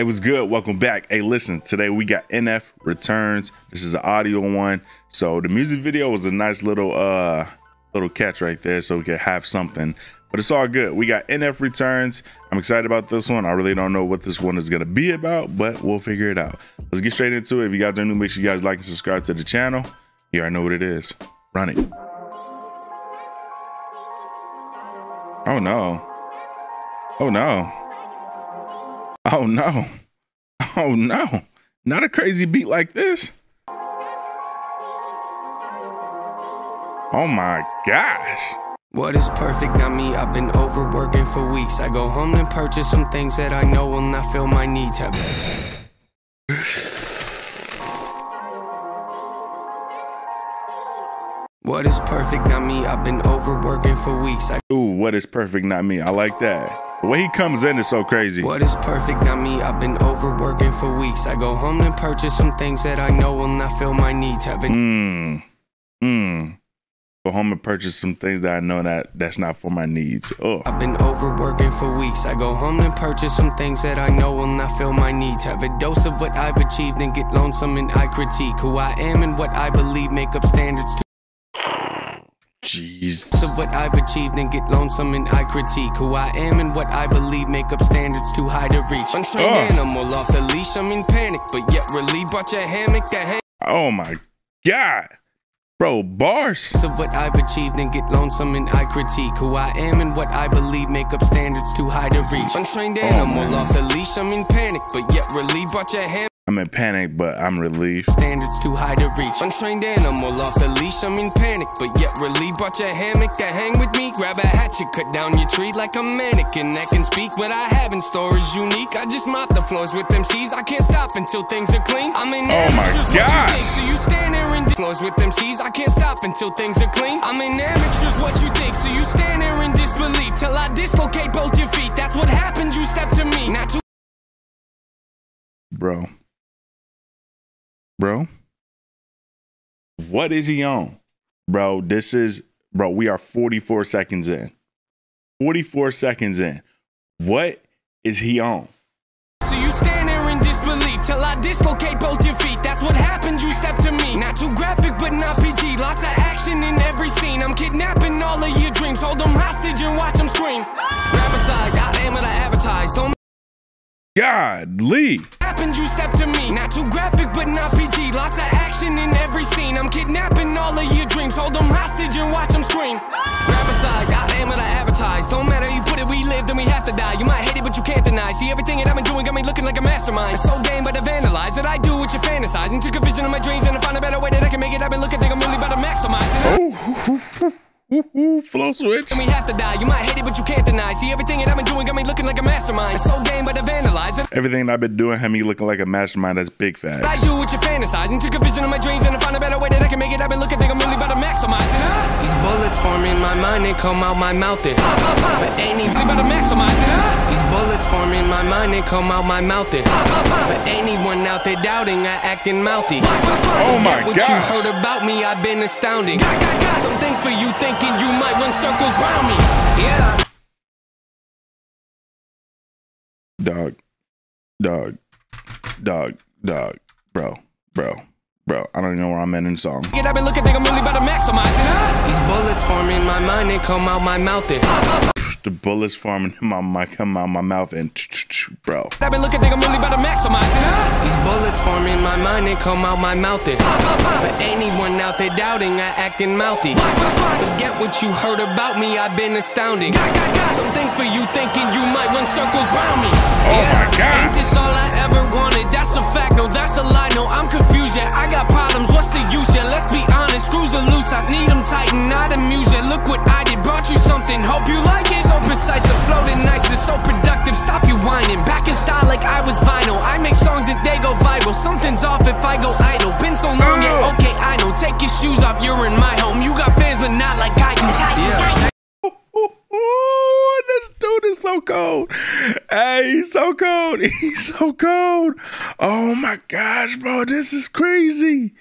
It was good. Welcome back. Hey, listen, today we got NF returns. This is an audio one. So the music video was a nice little little catch right there, so we could have something, but it's all good. We got NF returns. I'm excited about this one. I really don't know what this one is going to be about, but we'll figure it out. Let's get straight into it. If you guys are new, make sure you guys like and subscribe to the channel. You already know what it is. Run it. Oh no. Oh no. Oh no. Oh no. Not a crazy beat like this. Oh my gosh. What is perfect on me? I've been overworking for weeks. I go home and purchase some things that I know will not fill my needs. What is perfect on me? I've been overworking for weeks. Ooh, what is perfect on me? I like that. The way he comes in is so crazy. What is perfect on me? I've been overworking for weeks. I go home and purchase some things that I know will not fill my needs. Go home and purchase some things that I know that's not for my needs. Oh. I've been overworking for weeks. I go home and purchase some things that I know will not fill my needs. Have a dose of what I've achieved and get lonesome and I critique who I am and what I believe, make up standards too. Jesus. Of what I've achieved and get lonesome and I critique who I am and what I believe, make up standards too high to reach. Untrained animal off the leash, I'm in panic, but yet really brought your hammock that hand. Oh my God. Bro, bars. Of what I've achieved and get lonesome and I critique who I am and what I believe, make up standards too high to reach. Untrained animal off the leash, I'm in panic, but yet really brought your hammock. I'm in panic, but I'm relieved. Standards too high to reach. Untrained animal off the leash. I'm in panic, but yet relieved. Brought your hammock to hang with me. Grab a hatchet, cut down your tree like a mannequin that can speak. What I have in store is unique. I just mop the floors with them MCs. I can't stop until things are clean. I'm in amateurs. Oh my God! So you stand there and floors with them MCs. I can't stop until things are clean. I'm in amateurs. What you think? So you stand there in disbelief till I dislocate both your feet. That's what happens. You step to me. Not to bro. Bro, what is he on? Bro, this is, bro, we are 44 seconds in. 44 seconds in. What is he on? So you stand there in disbelief till I dislocate both your feet. That's what happens, you step to me. Not too graphic, but not PG. Lots of action in every scene. I'm kidnapping all of your dreams. Hold them hostage and watch them scream. Grab a side, I am what I advertise. Don't God, Lee. Happens, you step to me. Not too graphic, but not PG. Lots of action in every scene. I'm kidnapping all of your dreams. Hold them hostage and watch them scream. Grab a side, I am what I advertise. Don't matter, you put it, we live, then we have to die. You might hate it, but you can't deny. See, everything that I've been doing got me looking like a mastermind. It's so damn, but I vandalize it. I do what you fantasize. And took a vision of my dreams and I find a better way that I can make it. I've been looking, think I'm really about to maximize it. Flow switch. And we have to die. You might hate it, but you can't deny. See, everything that I've been doing got me looking like a mastermind. It's so game, but I vandalize. Everything I've been doing had me looking like a mastermind. That's big facts. I do what you fantasize and took a vision of my dreams and I find a better way that I can make it. I've been looking, think I'm really about to maximize it. These bullets form in my mind and come out my mouth. It. But ain't even about to maximize it. These bullets form in my mind and come out my mouth. It. But anyone out there doubting, I acting mouthy. Oh my God! What you heard about me, I've been astounding. Something for you think. You might run circles round me. Yeah. Dog. Bro. I don't even know where I'm at in the song. Yeah, I've been looking, think I'm really about to maximize it. These bullets form in my mind and come out my mouth. The bullets forming in my mind come out my mouth and bro. I've been looking, think I'm really about to maximize it. These bullets form in my mind and come out my mouth. But anyone out there doubting, I acting mouthy. Forget what you heard about me, I've been astounding. Something for you thinking you might run circles round me. Oh my God. Ain't this all I ever wanted? That's a fact, no, that's a lie. No, I'm confused, yeah. I got problems, what's the use, yeah? Let's be honest, screws are loose. I need them tighten, not amuse, yeah. Look what I did, brought you something, hope you like it. So precise, the floating nights is so productive. Stop you whining, back in style like I was vinyl. I make songs and they go viral. Something's off if I go idle. Been so long, yeah, okay, I know. Take your shoes off, you're in my home. You got fans, but not like I do. Yeah. Ooh, this dude is so cold. Hey, he's so cold. He's so cold. Oh my gosh, bro, this is crazy.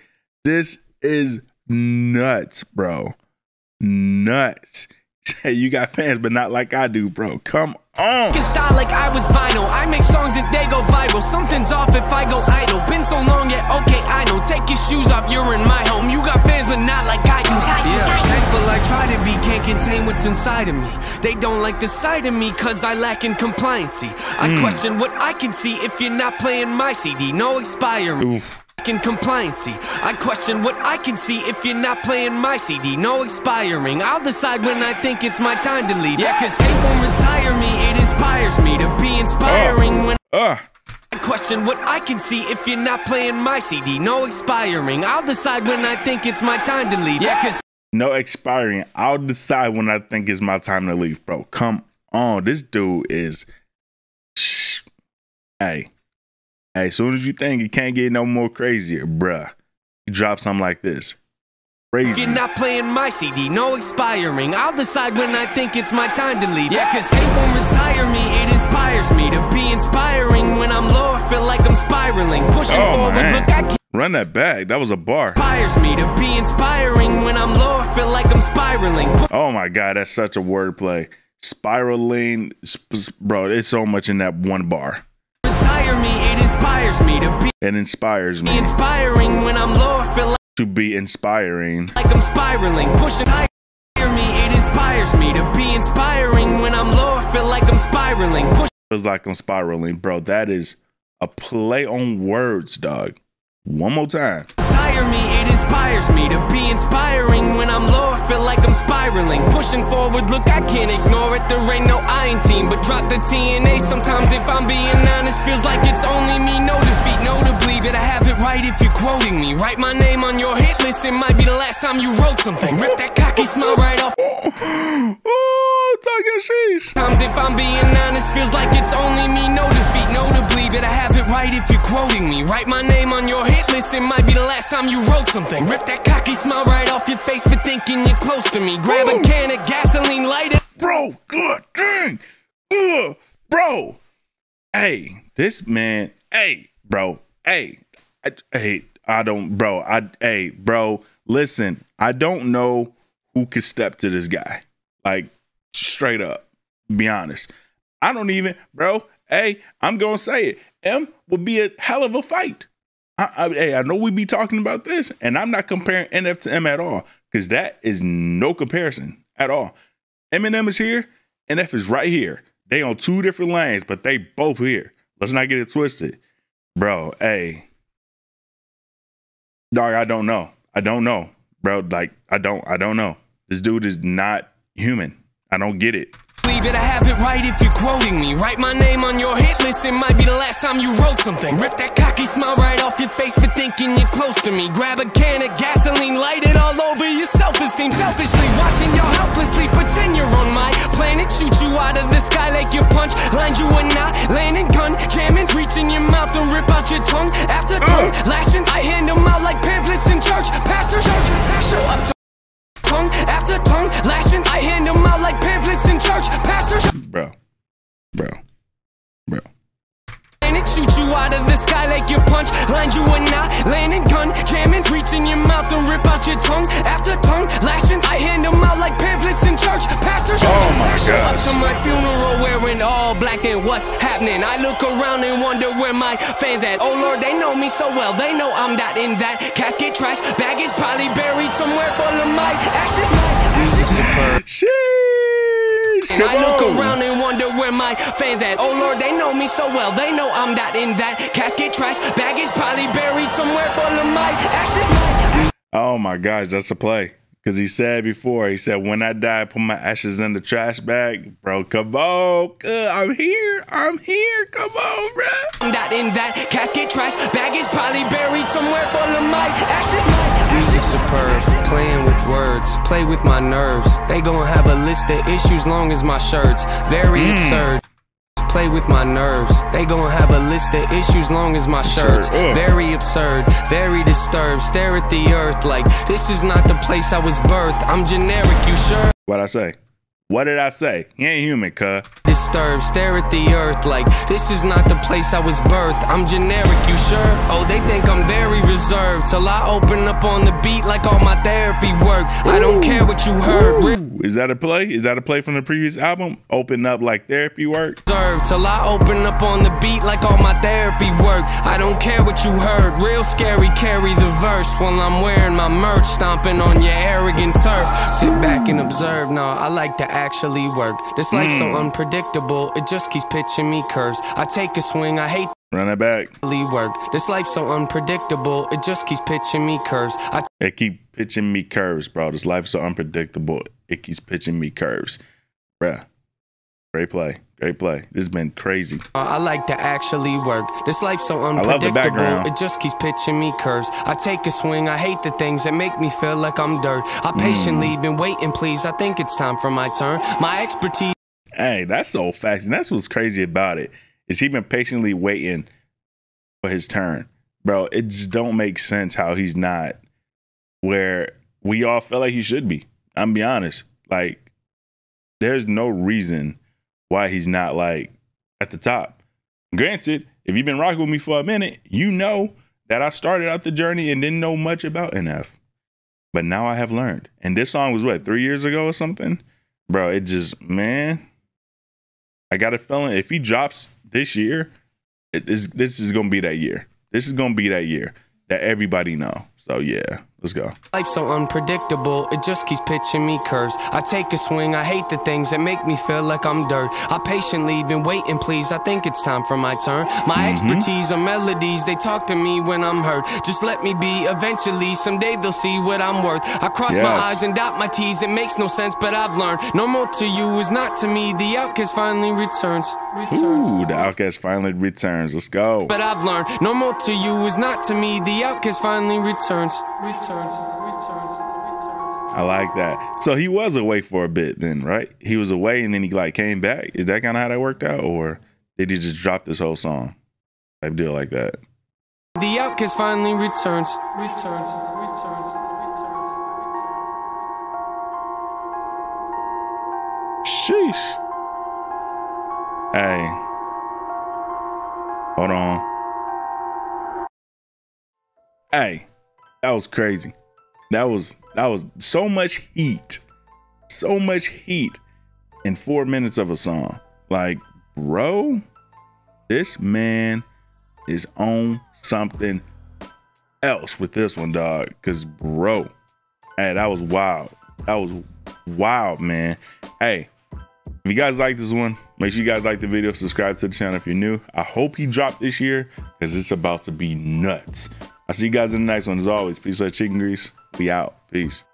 This is nuts, bro. Nuts. Hey, you got fans, but not like I do, bro. Come on. Style like I was vinyl. I make songs and they go viral. Something's off if I go idle. Been so long, yet okay, I know. Take your shoes off, you're in my home. You got fans, but not like I do. Yeah, thankful I try to be. Can't contain what's inside of me. They don't like the side of me, cause I lack in compliancy. I question what I can see if you're not playing my CD. No expiring. In compliancy, I question what I can see if you're not playing my CD. No expiring. I'll decide when I think it's my time to leave. Yeah, cause hate won't retire me. It inspires me to be inspiring. When I question what I can see if you're not playing my CD. No expiring. I'll decide when I think it's my time to leave. Yeah, cause no expiring. I'll decide when I think it's my time to leave, bro. Come on, this dude is. Hey. Hey, as soon as you think it can't get no more crazier, bruh, you drop something like this. Crazy. You're not playing my CD, no expiring. I'll decide when I think it's my time to leave. Yeah, cause hate won't retire me. It inspires me to be inspiring. When I'm low, I feel like I'm spiraling. Pushing forward, man. Look, I can't. Run that back. That was a bar. Inspires me to be inspiring. When I'm low, I feel like I'm spiraling. Oh my God, that's such a wordplay. Spiraling, bro, it's so much in that one bar. Inspires me to be. It inspires me. Inspiring when I'm low, I feel like to be inspiring. Like I'm spiraling, pushing higher me. It inspires me to be inspiring when I'm low, I feel like I'm spiraling. Feels like I'm spiraling, bro. That is a play on words, dog. One more time. Inspire me, it inspires me to be inspiring. When I'm low, I feel like I'm spiraling. Pushing forward, look, I can't ignore it. There ain't no I in team, but drop the TNA. Sometimes if I'm being honest, feels like it's only me. No defeat, notably, but I have it right if you're quoting me. Write my name on your hit list, it might be the last time you wrote something. Rip that cocky smile right off. Ooh, talk your sheesh. Sometimes if I'm being honest, feels like it's only me. No defeat, notably, but I have it right if you're quoting me. Write my name on your hit list, it might be the last time you wrote something. Rip that cocky smile right off your face for thinking you're close to me. Grab a can of gasoline, light it. Bro, good dang. Good, bro. Hey, this man. Hey, bro. Hey, bro, listen, I don't know who could step to this guy. Like, straight up, be honest. I don't even, bro. Hey, I'm going to say it. M would be a hell of a fight. Hey, I know we be talking about this, and I'm not comparing NF to M at all, because that is no comparison at all. Eminem is here, NF is right here. They on two different lanes, but they both here. Let's not get it twisted. Bro, hey. Dog, I don't know. I don't know, bro. Like, I don't know. This dude is not human. I don't get it. Believe it, I have it right if you're quoting me. Write my name on your hit list, it might be the last time you wrote something. Rip that cocky smile right off your face for thinking you're close to me. Grab a can of gasoline, light it all over your self-esteem. Selfishly watching you helplessly pretend you're on my planet. Shoot you out of the sky like your punch. Line you and I, landing gun, jamming, reach in your mouth and rip out your tongue. After tongue, lashing, I hand them out like pamphlets in church. Pastors, show up tongue after tongue, lashing, I hand them out like pamphlets in church. Pastors, bro. And it shoots you out of the sky like your punch. Lines you and I, landing gun, jamming, reaching your mouth and rip out your tongue. After tongue, lashing, I hand them out like pamphlets in church. Pastors, oh my gosh. Show up to my funeral wearing all black and what's happening. I look around and wonder where my fans at. Oh Lord, they know me so well. They know I'm not in that casket trash. Bag is probably buried somewhere full of my ashes. Music superb. And I look around and wonder where my fans at. Oh Lord, they know me so well. They know I'm not in that casket trash. Bag is probably buried somewhere full of my ashes. Oh my gosh, that's a play. Because he said before, he said, when I die, put my ashes in the trash bag. Bro, come on. I'm here. I'm here. Come on, bro. I'm not in that casket trash. Bag is probably buried somewhere full of my ashes. Music superb, playing with words, play with my nerves. They gon' have a list of issues long as my shirts. Very absurd. Play with my nerves. They gon' have a list of issues long as my shirts. Very absurd, very disturbed. Stare at the earth like this is not the place I was birthed. I'm generic, you sure? What'd I say? What did I say? He ain't human, cuh. Disturbed, stare at the earth like this is not the place I was birthed. I'm generic, you sure? Oh, they think I'm very reserved till I open up on the beat like all my therapy work. I don't care what you heard. Is that a play? Is that a play from the previous album? Open up like therapy work. Serve till I open up on the beat like all my therapy work. I don't care what you heard. Real scary, carry the verse while I'm wearing my merch, stomping on your arrogant turf. Sit back and observe. Nah, I like to actually work. This life's so unpredictable. It just keeps pitching me curves. I take a swing. I hate. Run it back. Work. This life's so unpredictable. It just keeps pitching me curves. It keep pitching me curves, bro. This life's so unpredictable. It keeps pitching me curves, bruh. Great play. Great play. This has been crazy. I like to actually work. This life's so unpredictable. It just keeps pitching me curves. I take a swing. I hate the things that make me feel like I'm dirt. I patiently been waiting, please. I think it's time for my turn. My expertise. Hey, that's so facts. And that's what's crazy about it. Is he been patiently waiting for his turn? Bro, it just don't make sense how he's not where we all felt like he should be. I'm gonna be honest. Like, there's no reason why he's not, like, at the top. Granted, if you've been rocking with me for a minute, you know that I started out the journey and didn't know much about NF. But now I have learned. And this song was, what, 3 years ago or something? Bro, it just, man. I got a feeling if he drops this year, this is going to be that year. This is going to be that year that everybody know. So, yeah, let's go. Life's so unpredictable. It just keeps pitching me curves. I take a swing. I hate the things that make me feel like I'm dirt. I patiently been waiting, please. I think it's time for my turn. My expertise are melodies. They talk to me when I'm hurt. Just let me be. Eventually, someday they'll see what I'm worth. I cross my I's and dot my T's. It makes no sense, but I've learned. Normal to you is not to me. The outcast finally returns. Ooh, the outcast finally returns. Let's go. But I've learned. Normal to you is not to me. The outcast finally returns. I like that. So he was away for a bit then, right? He was away and then he like came back. Is that kind of how that worked out? Or did he just drop this whole song? I do like that. The outcast finally returns. Sheesh. Hey. Hold on. Hey. That was crazy. That was so much heat. So much heat in 4 minutes of a song. Like, bro, this man is on something else with this one, dog. Cause bro, hey, that was wild. That was wild, man. Hey, if you guys like this one, make sure you guys like the video, subscribe to the channel if you're new. I hope he dropped this year because it's about to be nuts. I'll see you guys in the next one. As always, peace, love, chicken grease. We out. Peace.